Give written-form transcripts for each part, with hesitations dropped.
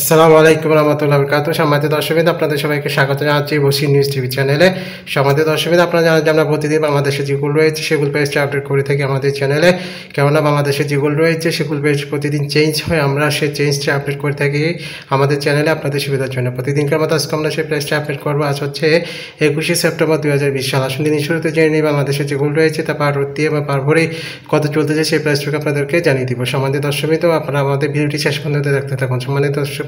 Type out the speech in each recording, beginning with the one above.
আসসালামু আলাইকুম রাহমাতুল্লাহি ওয়া বারাকাতুহু। সম্মানিত দর্শকবৃন্দ, আপনাদের সবাইকে স্বাগত জানাচ্ছি বসির নিউজ টিভি চ্যানেলে। সম্মানিত দর্শকবৃন্দ, আপনারা জানেন যে আমরা প্রতিদিন বাংলাদেশে যেগুলো রয়েছে সেগুলো পেজটা আপডেট করে থাকি আমাদের চ্যানেলে। কেননা বাংলাদেশে যেগুলো রয়েছে সেগুলো পেজ প্রতিদিন চেঞ্জ হয়, আমরা সেই চেঞ্জটা আপডেট করে থাকি আমাদের চ্যানেলে আপনাদের সুবিধার জন্য। প্রতিদিনকার মতো আজকে আমরা সেই পেজটা আপডেট করবো। আজ হচ্ছে 21শে সেপ্টেম্বর 2020 সাল। আসুন দিন শুরুতে জেনে নিই বাংলাদেশে যেগুলো রয়েছে তা পার্বতী এবং পারভরে কত চলতে যায় সেই পেজটাকে আপনাদেরকে জানিয়ে দিব। সম্মানিত দর্শকবৃন্দ, আপনারা আমাদের ভিডিওটি শেষ পর্যন্ত দেখতে থাকুন। সম্মানিত দর্শক,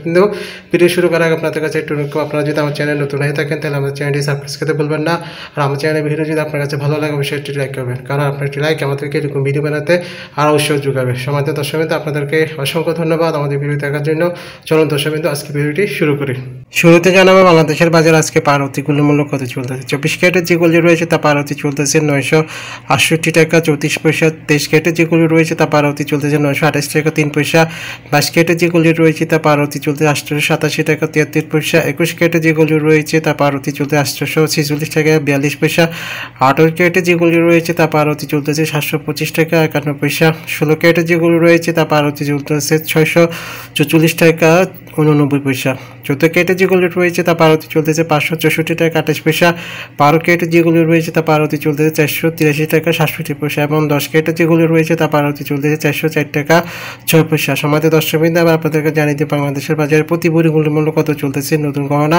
ভিডিও শুরু করার আগে আপনাদের কাছে একটু অনুরোধ, আপনারা যদি আমার চ্যানেল নতুন হয়ে থাকেন তাহলে আমার চ্যানেলটি সাবস্ক্রাইব করতে ভুলবেন না। আর আমার চ্যানেলের ভিডিও যদি আপনার কাছে ভালো লাগে অবশ্যই একটি লাইক করবেন, কারণ আপনার একটি লাইক আমাদেরকে এরকম ভিডিও বানাতে আরও উৎসাহ যোগাবে। সম্মানিত দর্শকবৃন্দ, আপনাদেরকে অসংখ্য ধন্যবাদ আমাদের ভিডিও দেখার জন্য। চলুন দর্শকবৃন্দ, আজকে ভিডিওটি শুরু করি। শুরুতে জানাবো বাংলাদেশের বাজার আজকে পারতিগুলোর মূল্য কত চলতেছে। 24 ক্যারেটের যে গোল্ড রয়েছে তা পারতি চলতেছে 968 টাকা 34 পয়সা। 23 ক্যারেটে যে গোল্ড রয়েছে তা পারতি চলতেছে 928 টাকা 3 পয়সা। 22 ক্যারেটে যে গোল্ড রয়েছে তা পারতি চলতে 887 টাকা 73 পয়সা। 21 ক্যারেটে যে গোল্ড রয়েছে তা পারতি চলতে 846 টাকা 42 পয়সা। 28 ক্যারেটে যে গোল্ড রয়েছে তা পারতি চলতেছে 725 টাকা 51 পয়সা। 16 ক্যারেটে যে গোল্ড রয়েছে তা পারতি চলতেছে 644 টাকা 89 পয়সা। 14 ক্যারেটে যে গোল্ড রয়েছে তা পারতি চলতেছে 564 টাকা 28 পয়সা। 12 ক্যারেটে যে গোল্ড রয়েছে তা পারতি চলতেছে 483 টাকা 67 পয়সা। এবং 10 ক্যারেটে যে গোল্ড রয়েছে তা পারতি চলতেছে 404 টাকা 6 পয়সা। সমাজে 10 বিন্দু আবার আপনাদেরকে জানিয়ে দিই বাংলাদেশের বাজারে প্রতি ভরি মূল্য কত চলতেছে নতুন গহনা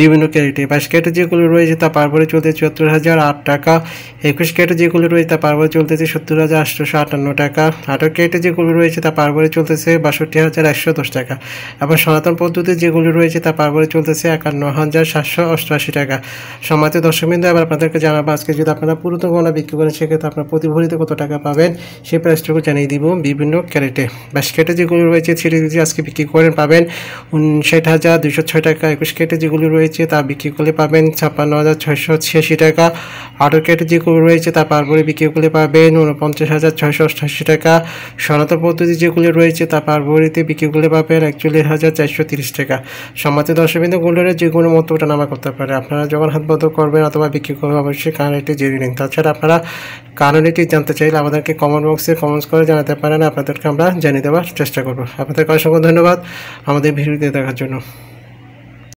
বিভিন্ন ক্যারেটে। 22 ক্যারেটে যেগুলো রয়েছে তা পার ভরি চলতেছে 74,008 টাকা। 21 ক্যারেটে যেগুলো রয়েছে তা পার ভরি চলতেছে 70,858 টাকা। 8 ক্যারেটে যেগুলো রয়েছে তা পার ভরি চলতেছে 62,110 টাকা। এবং সনাতন পদ্ধতিতে যেগুলো রয়েছে তা পার ভরি চলতেছে 51,788 টাকা। সমাজে 10 বিন্দু আবার আপনাদেরকে জানাবো আজকে যদি আপনারা পুরাতন গহনা বিক্রি করেন সেক্ষেত্রে আপনার প্রতি ভরিতে কত টাকা পাবেন সেই প্রাইসটুকু জানিয়ে দিব বিভিন্ন ক্যারেটে। 22 ক্যারেটে যেগুলো রয়েছে সেটি যদি আজকে বিক্রি করেন পাবেন 59,206 টাকা। 21 ক্যারেটে যেগুলো রয়েছে তা বিক্রি করলে পাবেন 56,686 টাকা। 8 ক্যারেটে যেগুলো রয়েছে তা পার ভরি বিক্রি করলে পাবেন 49,688 টাকা। সনাতন পদ্ধতি যেগুলো রয়েছে তা পার ভরিতে বিক্রি করলে পাবেন 41,430 টাকা। সমাজে 10 বিন্দু গোল্ডের যে কোনো মতো ওঠানামা করতে পারে। আপনারা যখন হাত বদল করবেন অথবা বিক্রি করবেন অবশ্যই কারণটি জেনে নিন। তাছাড়া আপনারা কারণটি জানতে চাইলে আমাদেরকে কমেন্ট বক্সে কমেন্টস করে জানাতে পারেন, আপনাদেরকে আমরা জানিয়ে দেওয়ার চেষ্টা করবো। আপনাদেরকে অসংখ্য ধন্যবাদ আমাদের ভিডিওতে দেখার জন্য।